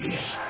Yeah.